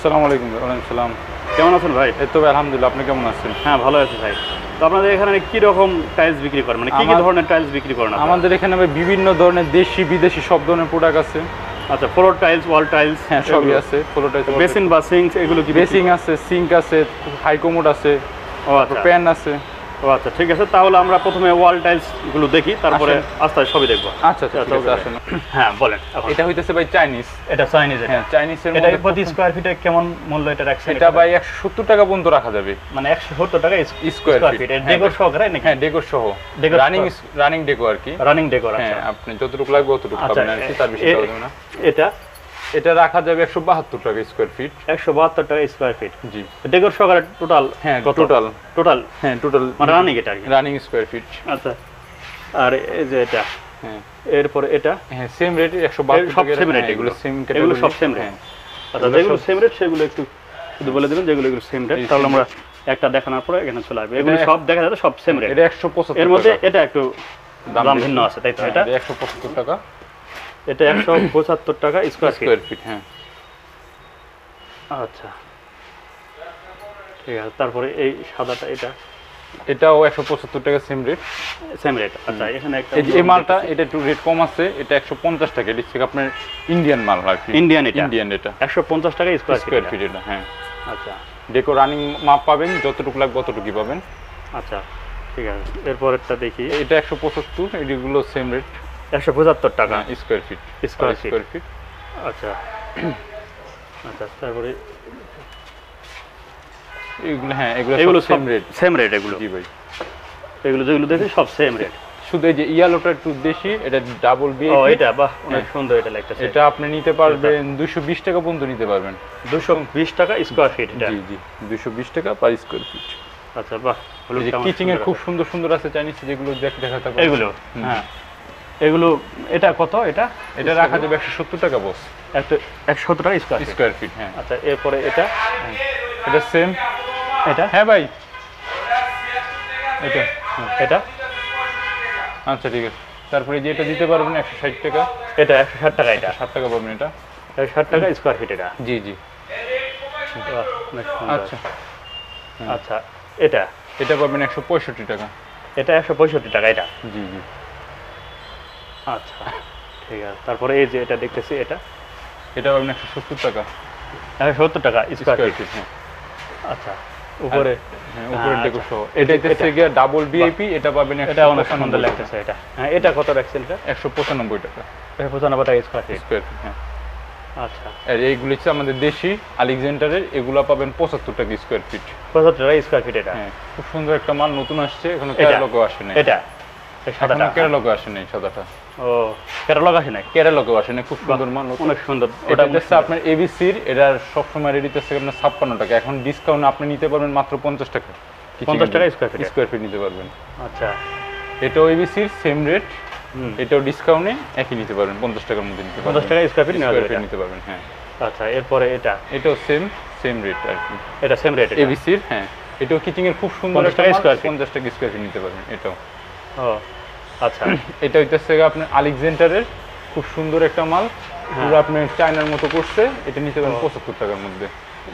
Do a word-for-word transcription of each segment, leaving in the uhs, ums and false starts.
আসসালামু আলাইকুম। ওয়ালাইকুম আসসালাম। কেমন আছেন ভাই? এই তো ভাই আলহামদুলিল্লাহ, আপনি কেমন আছেন? হ্যাঁ ভালো আছি ভাই। তো আপনাদের এখানে কি রকম টাইলস বিক্রি করেন, মানে কি কি ধরনের টাইলস বিক্রি করেন? আমাদের এখানে ভাই বিভিন্ন ধরনের দেশি বিদেশি সব ধরনের প্রোডাক্ট আছে। আচ্ছা, ফ্লোর টাইলস, ওয়াল টাইলস, হ্যাঁ সবই আছে। ফ্লোর টাইলস, বেসিন বা সিঙ্ক, এগুলো কি? বেসিন আছে, সিঙ্ক আছে, হাই কমোড আছে, ও আচ্ছা প্যান আছে। ও আচ্ছা ঠিক আছে, তাহলে আমরা প্রথমে ওয়াল টাইলস গুলো দেখি, তারপরে আস্তে আস্তে সবই দেখব। আচ্ছা আচ্ছা আসেন। হ্যাঁ বলেন। এটা হইতাছে ভাই চাইনিজ, এটা চাইনিজ। হ্যাঁ চাইনিজ এর মধ্যে প্রতি স্কয়ার ফিটে কেমন মূল্য এটা রাখছেন? এটা ভাই একশো সত্তর টাকা পর্যন্ত রাখা যাবে, মানে একশো সত্তর টাকা স্কয়ার ফিট। এটা ডেকোর সহ করে নাকি? হ্যাঁ ডেকোর সহ, রানিং রানিং ডেকোর আর কি, রানিং ডেকোর। আচ্ছা আপনি যতটুকু লাগবে ততটুকু পাবেন আর কি, তার বেশি পাবেন না। এটা এটা রাখা যাবে একশো বাহাত্তর টাকা স্কয়ার ফিট, একশো বাহাত্তর টাকা স্কয়ার ফিট। জি ডেকোর সহ টোটাল। হ্যাঁ টোটাল টোটাল হ্যাঁ টোটাল মানে রানিং এটা রানিং স্কয়ার ফিট। আচ্ছা আর এই যে এটা, হ্যাঁ এরপর এটা, হ্যাঁ সেম রেট একশো বাহাত্তর টাকা, সেম রেট এগুলো, সেম এগুলো সব সেম রেট। আচ্ছা যেগুলো সেম রেট সেগুলো একটু শুধু বলে দিবেন, যেগুলো এগুলো সেম রেট। তাহলে আমরা একটা দেখানোর পরে এখানে চলে আসবে, এগুলো সব দেখা যাবে সব সেম রেট। এটা একশো পঁচাত্তর, এর মধ্যে এটা একটু দাম ভিন্ন আছে তাই তো? এটা একশো পঁচাত্তর টাকা, এটা একশো পঁচাত্তর টাকা স্কয়ার ফিট। হ্যাঁ আচ্ছা ঠিক আছে। তারপরে এই সাদাটা, এটা এটাও একশো পঁচাত্তর টাকা, সেম রেট সেম রেট। আচ্ছা এখানে একটা এই মালটা, এটা একটু রেট কম আছে, এটা একশো পঞ্চাশ টাকা। এটা ঠিক আপনার ইন্ডিয়ান মাল আর কি, ইন্ডিয়ান এটা, ইন্ডিয়ান এটা একশো পঞ্চাশ টাকা স্কয়ার ফিট এটা। হ্যাঁ আচ্ছা ডেকোর রানিং মাপ পাবেন, যতটুকু লাগবে ততটুকুই পাবেন। আচ্ছা ঠিক আছে, এরপরেরটা দেখি। এটা একশো পঁচাত্তর, এগুলো সেম রেট একশো পঁচাত্তর টাকা square feet, square square feet. আচ্ছা আচ্ছা তারপরে এগুলো, হ্যাঁ এগুলো এগুলো সেম রেট, সেম রেট এগুলো। জি ভাই এগুলো যেগুলো দেখি সব সেম রেট, শুধু এই যে ইয়েলোটা একটু দেশি, এটা ডাবল বি। ও এটা বাহ অনেক সুন্দর এটা লাগতেছে। এটা আপনি নিতে পারবেন দুইশো বিশ টাকা পর্যন্ত নিতে পারবেন, দুইশো বিশ টাকা স্কয়ার ফিট এটা। জি জি দুইশো বিশ টাকা পার স্কয়ার ফিট। আচ্ছা বাহ, কিচিং এর খুব সুন্দর সুন্দর আছে চাইনিজ, যেগুলো দেখে দেখাতে পারবেন এগুলো। হ্যাঁ এগুলো এটা কত? এটা এটা রাখা যাবে একশো সত্তর টাকা বস, একশো সত্তর টাকা স্কয়ার ফিট। হ্যাঁ আচ্ছা এরপরে এটা, এটা সেম এটা। হ্যাঁ ভাই এটা এটা আচ্ছা ঠিক আছে। তারপরে যে এটা দিতে পারবেন একশো ষাট টাকা, এটা একশো ষাট টাকা, এটা ষাট টাকা পাবেন, এটা একশো ষাট টাকা স্কয়ার ফিট এটা। জি জি আচ্ছা আচ্ছা এটা এটা পাবেন একশো পঁয়ষট্টি টাকা, এটা একশো পঁয়ষট্টি টাকা এটা। জি জি আচ্ছা ঠিক আছে। তারপরে এই যে এটা দেখতেছি, এটা এটা পাবেন একশো সত্তর টাকা, একশো সত্তর টাকা স্কয়ার ফিট। হ্যাঁ আচ্ছা উপরে, হ্যাঁ উপরে দেখো সব এটা থেকে ডাবল ভিআইপি, এটা পাবেন এটা অনেক সুন্দর লাগতেছে এটা। হ্যাঁ এটা কত রাখছেন? এটা একশো পঁচানব্বই টাকা, একশো পঁচানব্বই টাকা স্কয়ার ফিট স্কয়ার ফিট। হ্যাঁ আচ্ছা আর এইগুলো হচ্ছে আমাদের দেশি আলেকজান্ডারের, এগুলো পাবেন পঁচাত্তর টাকা স্কয়ার ফিট, পঁচাত্তর টাকা স্কয়ার ফিট এটা। হ্যাঁ খুব সুন্দর একটা মাল, নতুন আসছে, এখনো ক্যাটালগ আসে না এটা, সাদাটা ক্যাটালগ আসে নাই, সাদাটা। ও ক্যাটালগ আসে না, ক্যাটালগ আসে না, খুব সুন্দর মান, অনেক সুন্দর। এটা হচ্ছে আপনার এবিসি এর, এটা সব সময় রেট হচ্ছে আপনার ছাপ্পান্ন টাকা, এখন ডিসকাউন্ট আপনি নিতে পারবেন মাত্র পঞ্চাশ টাকা, পঞ্চাশ টাকা স্কয়ার ফিট, স্কয়ার ফিট নিতে পারবেন। আচ্ছা এটাও এবিসি এর সেম রেট, এটাও ডিসকাউন্টে একই নিতে পারবেন, পঞ্চাশ টাকার মধ্যে নিতে পারবেন, পঞ্চাশ টাকা স্কয়ার ফিট নিতে পারবেন। হ্যাঁ আচ্ছা এরপরে এটা, এটাও সেম সেম রেট আর কি, এটা সেম রেট এবিসি এর। হ্যাঁ এটাও কিচিং এর খুব সুন্দর একটা স্কয়ার ফিট, পঞ্চাশ টাকা স্কয়ার ফিট নিতে পারবেন এটাও। ও আচ্ছা এটা হইতেছে আপনার আলেকজান্ডারের, খুব সুন্দর একটা মাল, পুরো আপনি চায়নার মতো করছে, এটা নিতে পারেন পঁচাত্তর টাকার মধ্যে।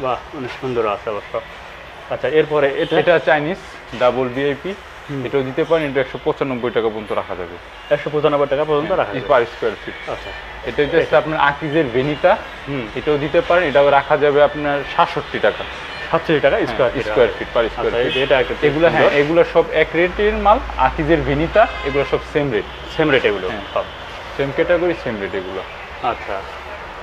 বাহ অনেক সুন্দর আছে অবশ্য। আচ্ছা এরপরে এটা, এটা চাইনিজ ডাবল ভিআইপি, এটাও দিতে পারেন, এটা একশো পঁচানব্বই টাকা পর্যন্ত রাখা যাবে, একশো পঁচানব্বই টাকা পর্যন্ত রাখা যাবে পার স্কয়ার ফিট। আচ্ছা এটা হইতেছে আপনার আকিজের ভেনিতা, এটাও দিতে পারেন, এটাও রাখা যাবে আপনার সাতষট্টি টাকা, সাতষট্টি টাকা square feet per square feet এটা। এগুলো হ্যাঁ এগুলো সব এক রেটের মাল, আকিজের ভেনিতা এগুলো সব সেম রেট, সেম রেট এগুলো সব সেম ক্যাটাগরি, সেম রেট এগুলো। আচ্ছা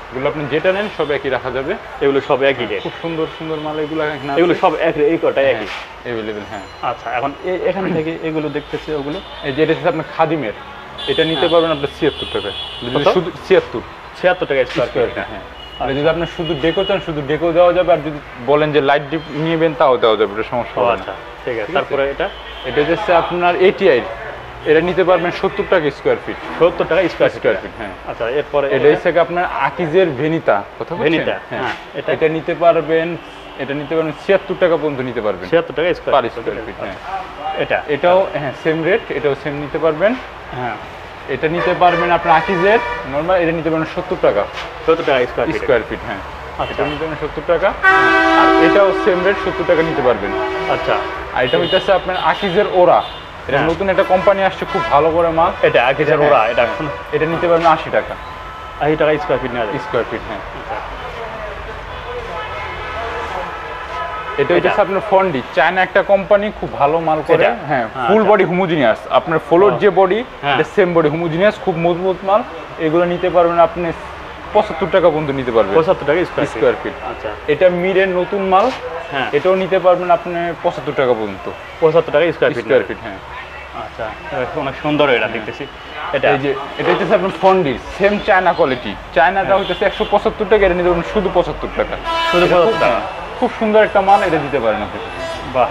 এগুলো আপনি যেটা নেন সব একই রাখা যাবে, এগুলো সব একই রেট, খুব সুন্দর সুন্দর মাল এগুলো, এগুলো সব এক রেট, এই কটাই একই অ্যাভেলেবেল। হ্যাঁ আচ্ছা এখন এখান থেকে এগুলো দেখতেছি, ওগুলো এই যে এটা হচ্ছে আপনার খাদিমের, এটা নিতে পারবেন আপনার ছিয়াত্তর টাকা, শুধু ছিয়াত্তর ছিয়াত্তর টাকা স্কয়ার ফিট। হ্যাঁ আর যদি আপনার শুধু ডেকো চান, শুধু ডেকো দেওয়া যাবে, আর যদি বলেন যে লাইট ডিপ নিয়েবেন তাও দেওয়া যাবে, এটা সমস্যা হবে না। আচ্ছা ঠিক আছে। তারপরে এটা, এটা হচ্ছে আপনার এটিআই, এটা নিতে পারবেন সত্তর টাকা স্কয়ার ফিট, সত্তর টাকা স্কয়ার স্কয়ার ফিট। হ্যাঁ আচ্ছা এরপরে এটা হচ্ছে আপনার আকিজের ভেনিতা, কথা ভেনিতা। হ্যাঁ এটা এটা নিতে পারবেন, এটা নিতে পারবেন ছিয়াত্তর টাকা পর্যন্ত নিতে পারবেন, ছিয়াত্তর টাকা স্কয়ার ফিট। হ্যাঁ এটা এটাও হ্যাঁ সেম রেট, এটাও সেম নিতে পারবেন। হ্যাঁ এটা নিতে পারবেন আপনার আকিজের নরমাল, এটা নিতে পারবেন সত্তর টাকা, সত্তর টাকা স্কয়ার ফিট। হ্যাঁ আচ্ছা নিতেন সত্তর টাকা আর এটাও সেম রেট সত্তর টাকা নিতে পারবেন। আচ্ছা আইটেম এটা আছে আপনার আকিজের ওরা, এটা নতুন একটা কোম্পানি আসছে খুব ভালো করে মাল, এটা আকিজের ওরা, এটা এটা নিতে পারবেন আশি টাকা, আশি টাকা স্কোয়ার ফিট নেওয়া স্কোয়ার ফিট। হ্যাঁ এটা এটা আপনার ফন্ডি চায়না একটা কোম্পানি খুব ভালো মাল করে। হ্যাঁ ফুল বডি হোমোজিনিয়াস, আপনার ফ্লোর যে বডি এটা সেম বডি হোমোজিনিয়াস, খুব মজবুত মাল, এগুলো নিতে পারবেন আপনি পঁচাত্তর টাকা পর্যন্ত নিতে পারবেন, পঁচাত্তর টাকা স্কয়ার ফিট। আচ্ছা এটা মিরের নতুন মাল, হ্যাঁ এটাও নিতে পারবেন আপনি পঁচাত্তর টাকা পর্যন্ত, পঁচাত্তর টাকা স্কয়ার ফিট। হ্যাঁ আচ্ছা অনেক সুন্দর এটা দেখতেছি, এটা এই যে এটা হচ্ছে আপনার ফন্ডি সেম চায়না কোয়ালিটি, চায়নাটা হচ্ছে একশো পঁচাত্তর টাকা, এটা নিতে পারবেন শুধু পঁচাত্তর টাকা, শুধু পঁচাত্তর টাকা, খুব সুন্দর একটা মাল, এটা দিতে পারেন আপনি। বাহ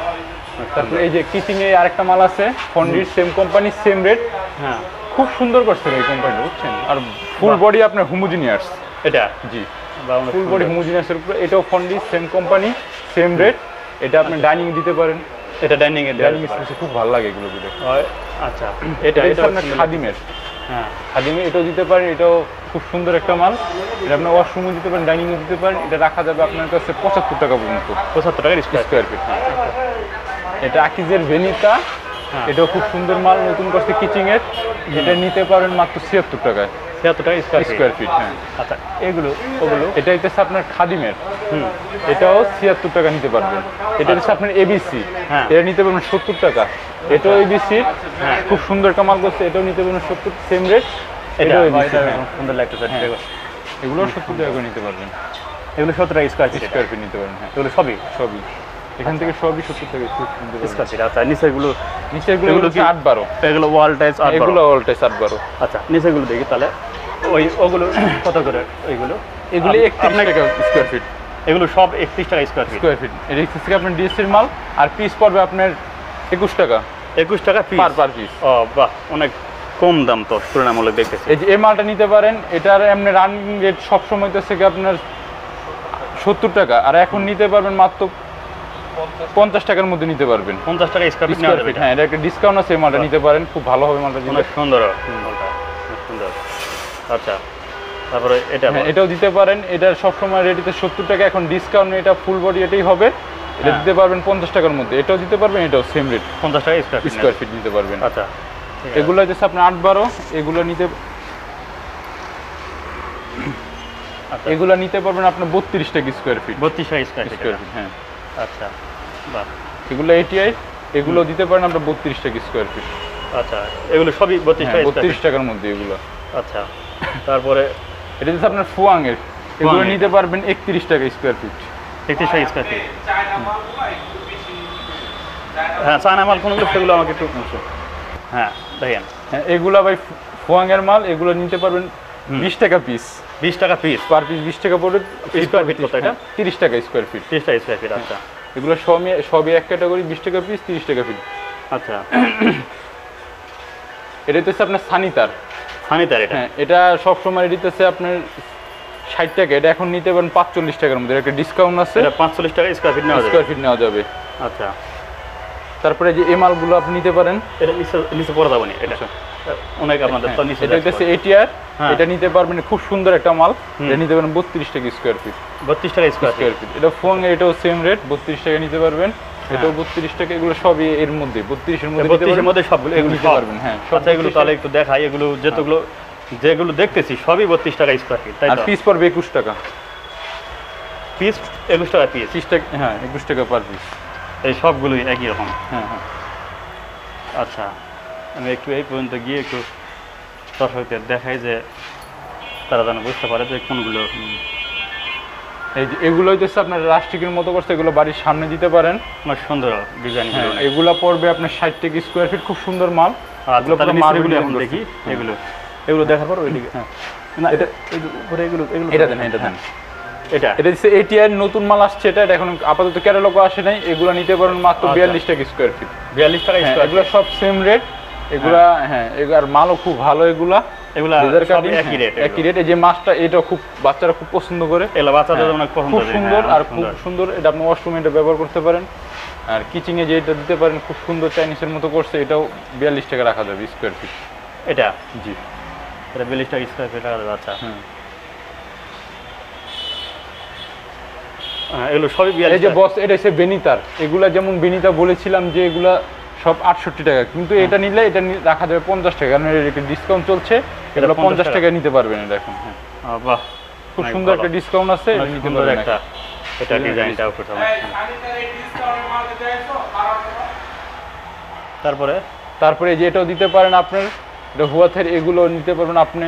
তারপরে এই যে কিচিং এর আরেকটা মাল আছে ফন্ডির সেম কোম্পানি সেম রেট, হ্যাঁ খুব সুন্দর করছে এই কোম্পানি বুঝছেন, আর ফুল বডি আপনার হোমোজিনিয়াস, এটা জি ফুল বডি হোমোজিনিয়াস এর উপরে, এটাও ফন্ডি সেম কোম্পানি সেম রেট, এটা আপনি ডাইনিং দিতে পারেন, এটা ডাইনিং এর ডাইনিং স্পেসে খুব ভালো লাগে এগুলো দিতে। আচ্ছা এটা এটা আপনার খাদিমের, হ্যাঁ খাদিমে এটাও দিতে পারেন, এটাও খুব সুন্দর একটা মাল, এটা আপনার ওয়াশরুমও দিতে পারেন ডাইনিংও দিতে পারেন, এটা রাখা যাবে আপনার কাছে পঁচাত্তর টাকা পর্যন্ত, পঁচাত্তর টাকা স্কোয়ার ফিট। এটা আকিজের ভেনিতা, এটাও খুব সুন্দর মাল নতুন করছে কিচিং এর, এটা নিতে পারেন মাত্র ছিয়াত্তর টাকায়, ছিয়াত্তর টাকা স্কোয়ার ফিট। হ্যাঁ আচ্ছা এগুলো ওগুলো এটা হচ্ছে আপনার খাদিমের, হুম এটাও ছিয়াত্তর টাকা নিতে পারবেন, এটা হচ্ছে আপনার এবিসি, হ্যাঁ এটা নিতে পারবেন সত্তর টাকা, এটাও এবিসি, হ্যাঁ খুব সুন্দর একটা মাল করছে, এটাও নিতে পারবেন সত্তর সেম রেট, এটাও সুন্দর লাগছে স্যার, এগুলো সত্তর টাকা নিতে পারবেন, এগুলো সত্তর টাকা স্কোয়ার ফিট নিতে পারবেন। হ্যাঁ এগুলো সবই সবই এখান থেকে সবই সত্তর টাকা স্কোয়ার ফিট। আচ্ছা নিচেরগুলো নিচেরগুলো কি আট বারো এগুলো ওয়াল টাইস আট বারো, এগুলো ওয়াল টাইস আট বারো। আচ্ছা নিচেরগুলো দেখি তাহলে ওই ওগুলো কত করে, ওইগুলো এগুলো একত্রিশ টাকা স্কোয়ার ফিট, এগুলো সব একত্রিশ টাকা স্কোয়ার ফিট স্কোয়ার ফিট। এটা একত্রিশ টাকা আপনার ডিএসসির মাল, আর পিস পড়বে আপনার একুশ টাকা একুশ টাকা পার পার পিস। ও বাহ অনেক কম দাম তো তুলনামূলক দেখতেছি। এই যে এই মালটা নিতে পারেন, এটার এমনি রানিং রেট সবসময় তো থেকে আপনার সত্তর টাকা আর এখন নিতে পারবেন মাত্র পঞ্চাশ টাকার মধ্যে নিতে পারবেন, পঞ্চাশ টাকা স্কোয়ার ফিট নেওয়া যাবে। হ্যাঁ এটা একটা ডিসকাউন্ট আছে, এই মালটা নিতে পারেন খুব ভালো হবে মালটা, অনেক সুন্দর মালটা সুন্দর। আচ্ছা তারপরে এটা এটাও দিতে পারেন, এটার সবসময় রেট হচ্ছে সত্তর টাকা, এখন ডিসকাউন্ট এটা ফুল বডি এটাই হবে, এটা দিতে পারবেন পঞ্চাশ টাকার মধ্যে, এটাও দিতে পারবেন, এটাও সেম রেট পঞ্চাশ টাকা স্কোয়ার ফিট নিতে পারবেন। আচ্ছা এগুলো হচ্ছে আপনার আট বারো, এগুলো নিতে এগুলো নিতে পারবেন আপনার বত্রিশ টাকা স্কোয়ার ফিট, বত্রিশ টাকা স্কোয়ার ফিট। হ্যাঁ আচ্ছা বাহ এগুলো এটিআই, এগুলো দিতে পারেন আপনার বত্রিশ টাকা স্কোয়ার ফিট। আচ্ছা এগুলো সবই বত্রিশ টাকা বত্রিশ টাকার মধ্যে এগুলো। আচ্ছা তারপরে এটা হচ্ছে আপনার ফুয়াং এর, এগুলো নিতে পারবেন একত্রিশ টাকা স্কোয়ার ফিট, একত্রিশ টাকা স্কোয়ার ফিট। হ্যাঁ চায়না মাল কোনগুলো সেগুলো আমাকে একটু, হ্যাঁ দেখেন হ্যাঁ এগুলো ভাই ফুয়াং এর মাল, এগুলো নিতে পারবেন বিশ টাকা পিস, বিশ টাকা পিস পার পিস বিশ টাকা পড়বে, স্কোয়ার ফিট কত এটা তিরিশ টাকা স্কোয়ার ফিট, তিরিশ টাকা স্কোয়ার ফিট। আচ্ছা এগুলো সবই সবই এক ক্যাটাগরি, বিশ টাকা পিস তিরিশ টাকা ফিট। আচ্ছা এটা হচ্ছে আপনার সানিতার, সানিতার এটা হ্যাঁ এটা সবসময় এটা হচ্ছে আপনার ষাট টাকা, এটা এখন নিতে পারেন পাঁচচল্লিশ টাকার মধ্যে, একটা ডিসকাউন্ট আছে, এটা পাঁচচল্লিশ টাকা স্কোয়ার ফিট নেওয়া স্কোয়ার ফিট নেওয়া যাবে। আচ্ছা তারপরে যে এই মালগুলো আপনি নিতে পারেন, এটা নিচে নিচে পড়া যাবে না, এটা অনেক আপনাদের তো নিচে এটা হচ্ছে এটিআর, এটা নিতে পারবেন খুব সুন্দর একটা মাল, এটা নিতে পারেন বত্রিশ টাকা স্কোয়ার ফিট, বত্রিশ টাকা স্কোয়ার ফিট। এটা ফোন এটাও সেম রেট বত্রিশ টাকা নিতে পারবেন, এটাও বত্রিশ টাকা, এগুলো সবই এর মধ্যে বত্রিশ এর মধ্যে বত্রিশ এর মধ্যে সবগুলো এগুলো নিতে পারবেন। হ্যাঁ আচ্ছা এগুলো তাহলে একটু দেখাই, এগুলো যতগুলো যেগুলো দেখতেছি সবই বত্রিশ টাকা স্কোয়ার ফিট, তাই তো? আর পিস পড়বে একুশ টাকা পিস, একুশ টাকা পিস, তিরিশ টাকা হ্যাঁ একুশ টাকা পার পিস, এই সবগুলোই একই রকম। হ্যাঁ হ্যাঁ আচ্ছা আমি একটু এই পর্যন্ত গিয়ে একটু দর্শকদের দেখাই যে তারা যেন বুঝতে পারে যে কোনগুলো। এই যে এগুলো হচ্ছে আপনার রাষ্ট্রিকের মতো করছে, এগুলো বাড়ির সামনে দিতে পারেন, অনেক সুন্দর ডিজাইন। এগুলো পড়বে আপনার ষাট টাকা স্কোয়ার ফিট, খুব সুন্দর মাল। মালগুলো এখন দেখি, এগুলো এগুলো দেখার পর ওই দিকে হ্যাঁ না এটা উপরে এগুলো এগুলো এটা দেন এটা দেন এটা এটা হচ্ছে এটিআর নতুন মাল আসছে, এটা এখন আপাতত ক্যাটালগও আসে নাই, এগুলো নিতে পারেন মাত্র বিয়াল্লিশ টাকা স্কোয়ার ফিট, বিয়াল্লিশ টাকা স্কোয়ার। এগুলো সব সেম রেট এগুলা, হ্যাঁ এগুলার মালও খুব ভালো, এগুলা এগুলা সব একই রেট একই রেট। এই যে মাছটা এটা খুব বাচ্চারা খুব পছন্দ করে, এলা বাচ্চাদের অনেক পছন্দ, খুব সুন্দর আর খুব সুন্দর, এটা আপনি ওয়াশরুমে এটা ব্যবহার করতে পারেন, আর কিচেন এ যে এটা দিতে পারেন, খুব সুন্দর চাইনিজের মতো করছে, এটাও বিয়াল্লিশ টাকা রাখা যাবে স্কোয়ার ফিট, এটা জি এটা বিয়াল্লিশ টাকা স্কোয়ার ফিট রাখা যাবে। আচ্ছা এগুলো সবই বিয়াল্লিশ। এই যে বস, এটা হচ্ছে বেনিতার, এগুলা যেমন বেনিতা বলেছিলাম যে এগুলা সব আটষট্টি টাকা, কিন্তু এটা নিলে এটা রাখা যাবে পঞ্চাশ টাকা, কারণ এর একটা ডিসকাউন্ট চলছে, এগুলো পঞ্চাশ টাকায় নিতে পারবেন এটা এখন। বাহ, খুব সুন্দর একটা ডিসকাউন্ট আছে, নিতে পারবেন একটা। এটা ডিজাইনটাও খুব সুন্দর। তারপরে তারপরে এই যে এটাও দিতে পারেন আপনার, এটা হুয়াথের, এগুলো নিতে পারবেন আপনি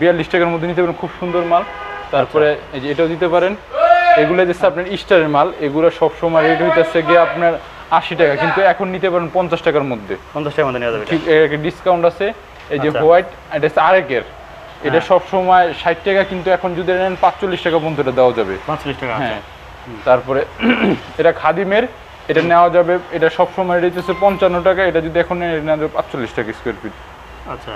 বিয়াল্লিশ টাকার মধ্যে নিতে পারবেন, খুব সুন্দর মাল। তারপরে এই যে এটাও দিতে পারেন, এগুলো দিচ্ছে আপনার স্টারের মাল, এগুলো সবসময় রেট হইতেছে গিয়ে আপনার আশি টাকা, কিন্তু এখন নিতে পারেন পঞ্চাশ টাকার মধ্যে, পঞ্চাশ টাকার মধ্যে নেওয়া যাবে, ঠিক একটা ডিসকাউন্ট আছে। এই যে হোয়াইট, এটা হচ্ছে আরেকের, এটা সবসময় ষাট টাকা, কিন্তু এখন যদি নেন পাঁচচল্লিশ টাকা পর্যন্ত এটা দেওয়া যাবে, পাঁচচল্লিশ টাকা। হ্যাঁ, তারপরে এটা খাদিমের, এটা নেওয়া যাবে, এটা সবসময় রেট হচ্ছে পঞ্চান্ন টাকা, এটা যদি এখন নেওয়া যাবে পাঁচচল্লিশ টাকা স্কোয়ার ফিট। আচ্ছা,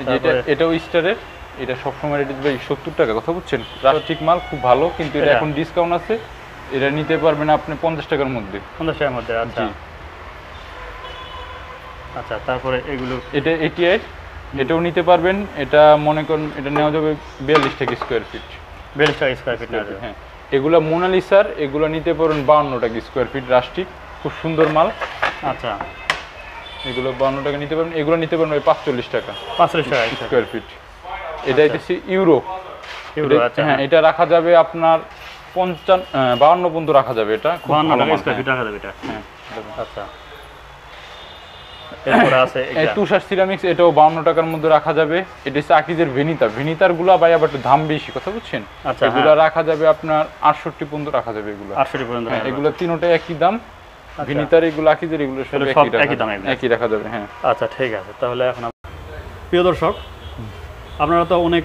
এটা এটাও স্টারের, এটা সবসময় রেট হচ্ছে সত্তর টাকা, কথা বুঝছেন, প্লাস্টিক মাল খুব ভালো, কিন্তু এটা এখন ডিসকাউন্ট আছে, এটা নিতে পারবেন আপনি পঞ্চাশ টাকার মধ্যে, পঞ্চাশ টাকার মধ্যে। আচ্ছা আচ্ছা, তারপরে এগুলো এটা এটি আই, এটাও নিতে পারবেন, এটা মনে করেন এটা নেওয়া যাবে বিয়াল্লিশ টাকা স্কোয়ার ফিট, বিয়াল্লিশ টাকা স্কোয়ার ফিট। হ্যাঁ, এগুলো মোনালিসার, এগুলো নিতে পারবেন বাউন্ন টাকা স্কোয়ার ফিট, রাস্টিক, খুব সুন্দর মাল। আচ্ছা, এগুলো বাউন্ন টাকা নিতে পারবেন, এগুলো নিতে পারবেন ওই পাঁচচল্লিশ টাকা, পাঁচচল্লিশ টাকা স্কোয়ার ফিট। এটা হচ্ছে ইউরো, হ্যাঁ, এটা রাখা যাবে আপনার পঞ্চান্ন বাউন্ন পর্যন্ত রাখা যাবে, এটা তুষার সিরামিক্স, এটাও বাউন্ন টাকার মধ্যে রাখা যাবে। এটা হচ্ছে আকিজের ভেনিতা, ভেনিতার গুলা ভাই আবার একটু দাম বেশি, কথা বুঝছেন, এগুলো রাখা যাবে আপনার আটষট্টি পর্যন্ত রাখা যাবে, এগুলো আটষট্টি পর্যন্ত, এগুলো তিনটা একই দাম, ভেনিতার এগুলো আকিজের এগুলো সব একই দাম, একই রাখা যাবে। হ্যাঁ, আচ্ছা ঠিক আছে। তাহলে এখন প্রিয় দর্শক, আপনারা তো অনেক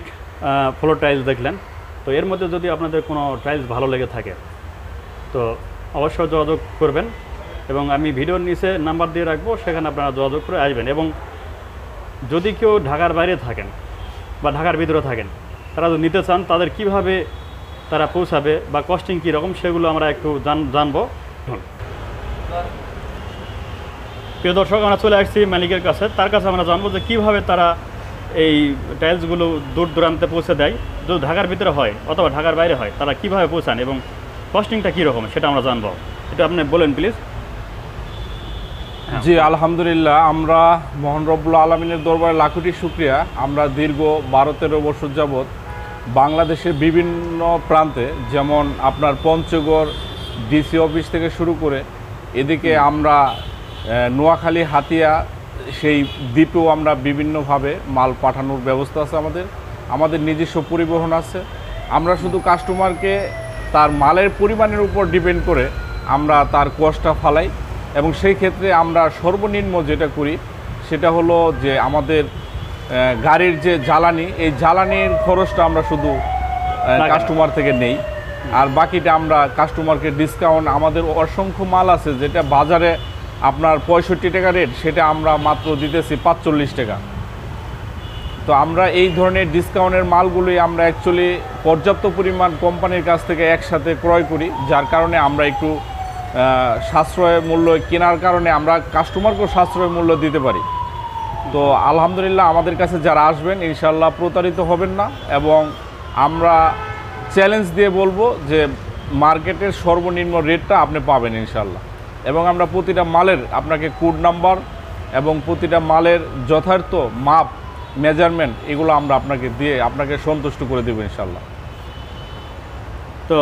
ফ্লোর টাইলস দেখলেন, তো এর মধ্যে যদি আপনাদের কোনো টাইলস ভালো লেগে থাকে তো অবশ্যই যোগাযোগ করবেন, এবং আমি ভিডিওর নিচে নাম্বার দিয়ে রাখবো, সেখানে আপনারা যোগাযোগ করে আসবেন। এবং যদি কেউ ঢাকার বাইরে থাকেন বা ঢাকার ভিতরে থাকেন, তারা যদি নিতে চান, তাদের কিভাবে তারা পৌঁছাবে বা কস্টিং কীরকম, সেগুলো আমরা একটু জানবো। প্রিয় দর্শক, আমরা চলে আসছি মালিকের কাছে, তার কাছে আমরা জানবো যে কীভাবে তারা এই টাইলসগুলো দূর দূরান্তে পৌঁছে দেয়, যদি ঢাকার ভিতরে হয় অথবা ঢাকার বাইরে হয়, তারা কীভাবে পৌঁছান এবং কস্টিংটা কীরকম, সেটা আমরা জানবো। এটা আপনি বলেন প্লিজ। জি, আলহামদুলিল্লাহ, আমরা মহান রব্বুল আলমিনের দরবারে লাখুটি শুক্রিয়া, আমরা দীর্ঘ বারো তেরো বছর যাবৎ বাংলাদেশের বিভিন্ন প্রান্তে, যেমন আপনার পঞ্চগড় ডিসি অফিস থেকে শুরু করে এদিকে আমরা নোয়াখালী, হাতিয়া, সেই দ্বীপেও আমরা বিভিন্নভাবে মাল পাঠানোর ব্যবস্থা আছে আমাদের, আমাদের নিজস্ব পরিবহন আছে। আমরা শুধু কাস্টমারকে তার মালের পরিমাণের উপর ডিপেন্ড করে আমরা তার কষ্টটা ফালাই, এবং সেই ক্ষেত্রে আমরা সর্বনিম্ন যেটা করি সেটা হলো যে আমাদের গাড়ির যে জ্বালানি, এই জ্বালানির খরচটা আমরা শুধু কাস্টমার থেকে নেই, আর বাকিটা আমরা কাস্টমারকে ডিসকাউন্ট, আমাদের অসংখ্য মাল আছে যেটা বাজারে আপনার পঁয়ষট্টি টাকা রেট, সেটা আমরা মাত্র দিতেছি পাঁচচল্লিশ টাকা। তো আমরা এই ধরনের ডিসকাউন্টের মালগুলোই আমরা অ্যাকচুয়ালি পর্যাপ্ত পরিমাণ কোম্পানির কাছ থেকে একসাথে ক্রয় করি, যার কারণে আমরা একটু সাশ্রয় মূল্য কেনার কারণে আমরা কাস্টমারকেও সাশ্রয় মূল্য দিতে পারি। তো আলহামদুলিল্লাহ, আমাদের কাছে যারা আসবেন ইনশাল্লাহ প্রতারিত হবেন না, এবং আমরা চ্যালেঞ্জ দিয়ে বলবো যে মার্কেটের সর্বনিম্ন রেটটা আপনি পাবেন ইনশাল্লাহ। এবং আমরা প্রতিটা মালের আপনাকে কোড নাম্বার এবং প্রতিটা মালের যথার্থ মাপ, মেজারমেন্ট, এগুলো আমরা আপনাকে দিয়ে আপনাকে সন্তুষ্ট করে দেবো ইনশাল্লাহ। তো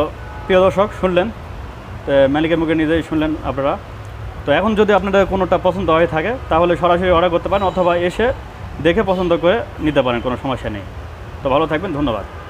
প্রিয় দর্শক, শুনলেন মালিকের মুখে নিজেই শুনলেন আপনারা। তো এখন যদি আপনাদের কোনোটা পছন্দ হয়ে থাকে তাহলে সরাসরি অর্ডার করতে পারেন, অথবা এসে দেখে পছন্দ করে নিতে পারেন, কোনো সমস্যা নেই। তো ভালো থাকবেন, ধন্যবাদ।